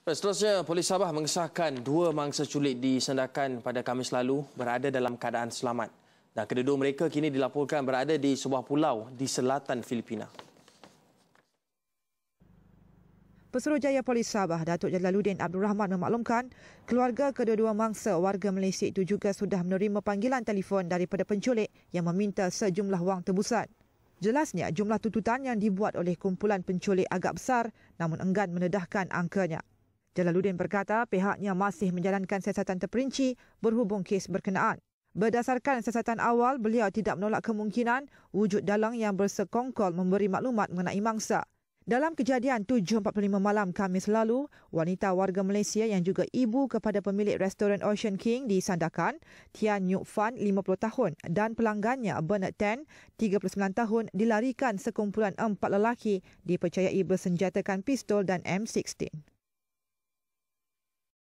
Seterusnya, Polis Sabah mengesahkan dua mangsa culik di Sandakan pada Khamis lalu berada dalam keadaan selamat. Dan kedua-dua mereka kini dilaporkan berada di sebuah pulau di selatan Filipina. Pesuruhjaya Polis Sabah, Datuk Jalaluddin Abdul Rahman memaklumkan keluarga kedua-dua mangsa warga Malaysia itu juga sudah menerima panggilan telefon daripada penculik yang meminta sejumlah wang tebusan. Jelasnya, jumlah tuntutan yang dibuat oleh kumpulan penculik agak besar namun enggan menedahkan angkanya. Jalaluddin berkata pihaknya masih menjalankan siasatan terperinci berhubung kes berkenaan. Berdasarkan siasatan awal, beliau tidak menolak kemungkinan wujud dalang yang bersekongkol memberi maklumat mengenai mangsa. Dalam kejadian 7.45 malam Khamis lalu, wanita warga Malaysia yang juga ibu kepada pemilik restoran Ocean King di Sandakan, Tian Nyuk Fan, 50 tahun dan pelanggannya Bernard Tan, 39 tahun dilarikan sekumpulan 4 lelaki dipercayai bersenjatakan pistol dan M16.